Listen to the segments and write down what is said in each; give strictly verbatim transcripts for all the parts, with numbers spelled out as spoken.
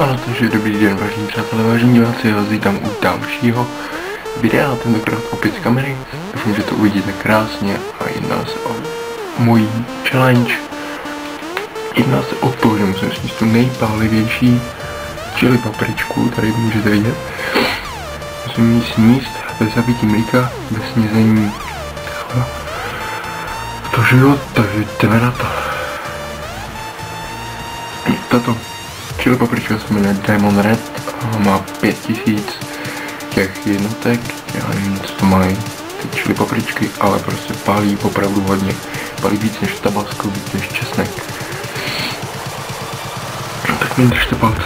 A takže dobrý den, vážení přátelé, vážení diváci, vás vítám u dalšího videa, tentokrát opět z kamery. Doufám, že to uvidíte krásně a jedná se o můj challenge. Jedná se o to, že musím říct tu nejpálivější čili papričku, tady můžete vidět. Musím ji sníst bez zabití mlíka, bez snězení chleba. Tože jo, takže jdeme na to. Tato čili paprička se jmenuje Daemon Red a má pět tisíc těch jednotek. Já nevím, co to mají ty čili papričky, ale prostě pálí opravdu hodně. Pálí víc než tabasko, víc než česnek. Tak mi držte palce.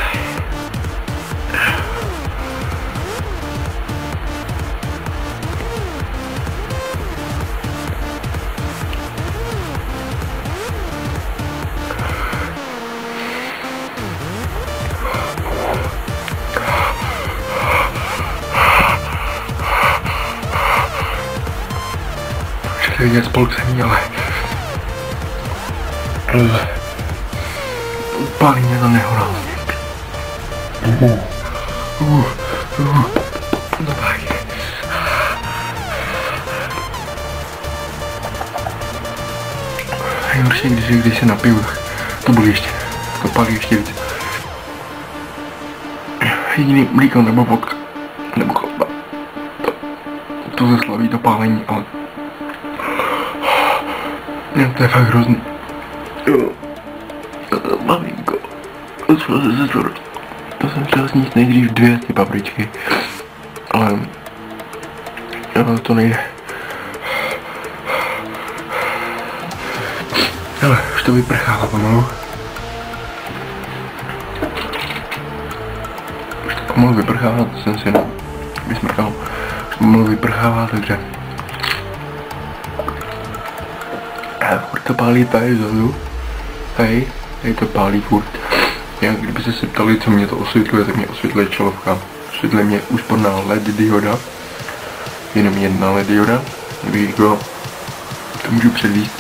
Je spolksený, ale pálí mě to nehorázně. Uh, uh, uh. No tak. Nejhorší, když, když se napiju, to bude ještě, to pálí ještě víc. Jediný mlíko nebo vodka, nebo chleba, to, to zeslaví to pálení, ale нет, это как грозно. Маленько. Что за затвор? Я сам хотел снизить наигрыш в две эти папрички. А... Я то не... А, чтобы прохала помогу. Чтобы помог выпрыхала, то сам сильно бессмеркал. Чтобы помог выпрыхала, также... Furt to pálí tady vzadu, tady, tady to pálí furt. Já, kdybyste se ptali, co mě to osvětluje, tak mě osvětluje čelovka. Osvětluje mě úsporná el é dé dioda, jenom jedna el é dé dioda, kdybych jako to můžu předvíst.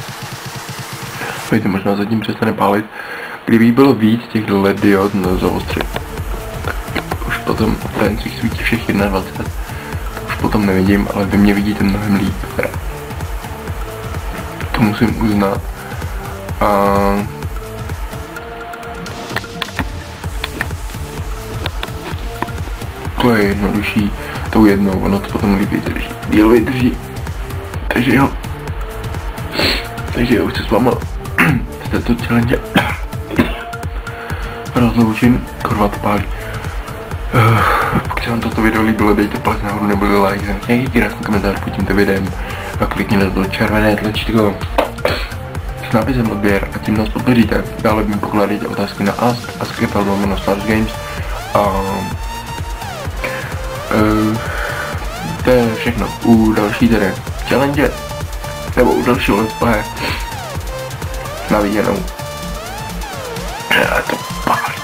To možná zatím přestane pálit. Kdyby bylo víc těch el é dé diod, no zaostřit. Tak už potom tajencích svítí všech dvacet jedna, už potom nevidím, ale vy mě vidíte mnohem líp. Musím uznat a to je jednodušší tou jednou, ono to potom líp vydrží, díl vydrží, takže jo, takže já už se s váma z této challenge rozloučím, kurva to pálí. Uh, pokud se vám toto video líbilo, dejte palec nahoru, neboli like, zanechněte nějaký krásný komentář pod tímto videem a klikněte do červené tlačítko s nápisem odběr a tím nás podpoříte. Dále mi pokládejte otázky na Ask, ask tečka com lomeno Stars Games a uh, to je všechno u další tedy challenge nebo u dalšího let's play. Na viděnou. A to pálí.